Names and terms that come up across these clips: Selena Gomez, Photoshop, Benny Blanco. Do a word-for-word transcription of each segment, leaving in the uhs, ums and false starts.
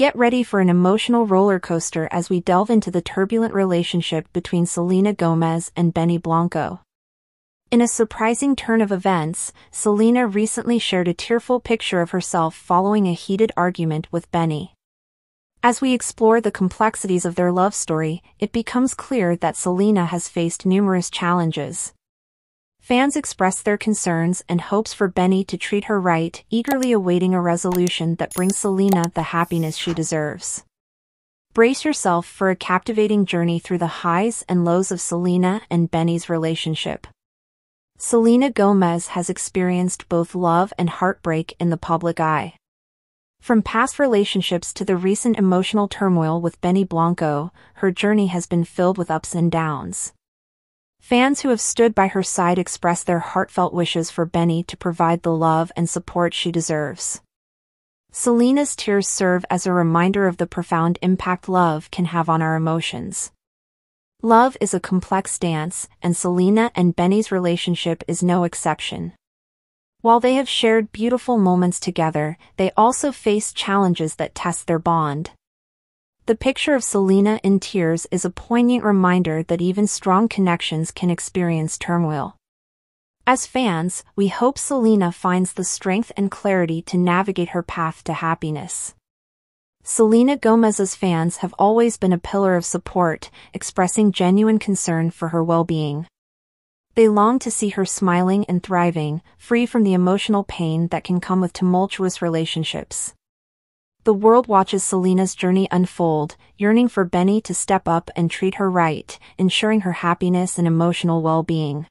Get ready for an emotional roller coaster as we delve into the turbulent relationship between Selena Gomez and Benny Blanco. In a surprising turn of events, Selena recently shared a tearful picture of herself following a heated argument with Benny. As we explore the complexities of their love story, it becomes clear that Selena has faced numerous challenges. Fans express their concerns and hopes for Benny to treat her right, eagerly awaiting a resolution that brings Selena the happiness she deserves. Brace yourself for a captivating journey through the highs and lows of Selena and Benny's relationship. Selena Gomez has experienced both love and heartbreak in the public eye. From past relationships to the recent emotional turmoil with Benny Blanco, her journey has been filled with ups and downs. Fans who have stood by her side express their heartfelt wishes for Benny to provide the love and support she deserves. Selena's tears serve as a reminder of the profound impact love can have on our emotions. Love is a complex dance, and Selena and Benny's relationship is no exception. While they have shared beautiful moments together, they also face challenges that test their bond. The picture of Selena in tears is a poignant reminder that even strong connections can experience turmoil. As fans, we hope Selena finds the strength and clarity to navigate her path to happiness. Selena Gomez's fans have always been a pillar of support, expressing genuine concern for her well-being. They long to see her smiling and thriving, free from the emotional pain that can come with tumultuous relationships. The world watches Selena's journey unfold, yearning for Benny to step up and treat her right, ensuring her happiness and emotional well-being.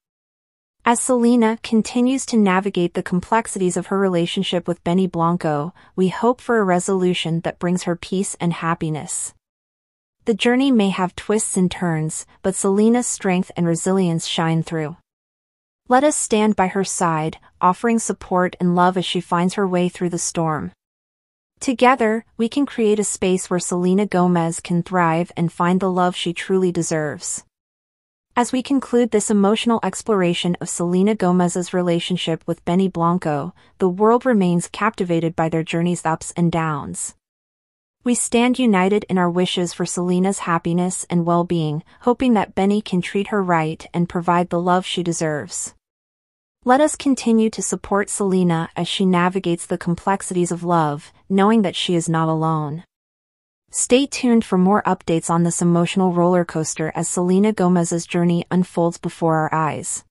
As Selena continues to navigate the complexities of her relationship with Benny Blanco, we hope for a resolution that brings her peace and happiness. The journey may have twists and turns, but Selena's strength and resilience shine through. Let us stand by her side, offering support and love as she finds her way through the storm. Together, we can create a space where Selena Gomez can thrive and find the love she truly deserves. As we conclude this emotional exploration of Selena Gomez's relationship with Benny Blanco, the world remains captivated by their journey's ups and downs. We stand united in our wishes for Selena's happiness and well-being, hoping that Benny can treat her right and provide the love she deserves. Let us continue to support Selena as she navigates the complexities of love, knowing that she is not alone. Stay tuned for more updates on this emotional roller coaster as Selena Gomez's journey unfolds before our eyes.